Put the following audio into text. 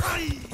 Hey!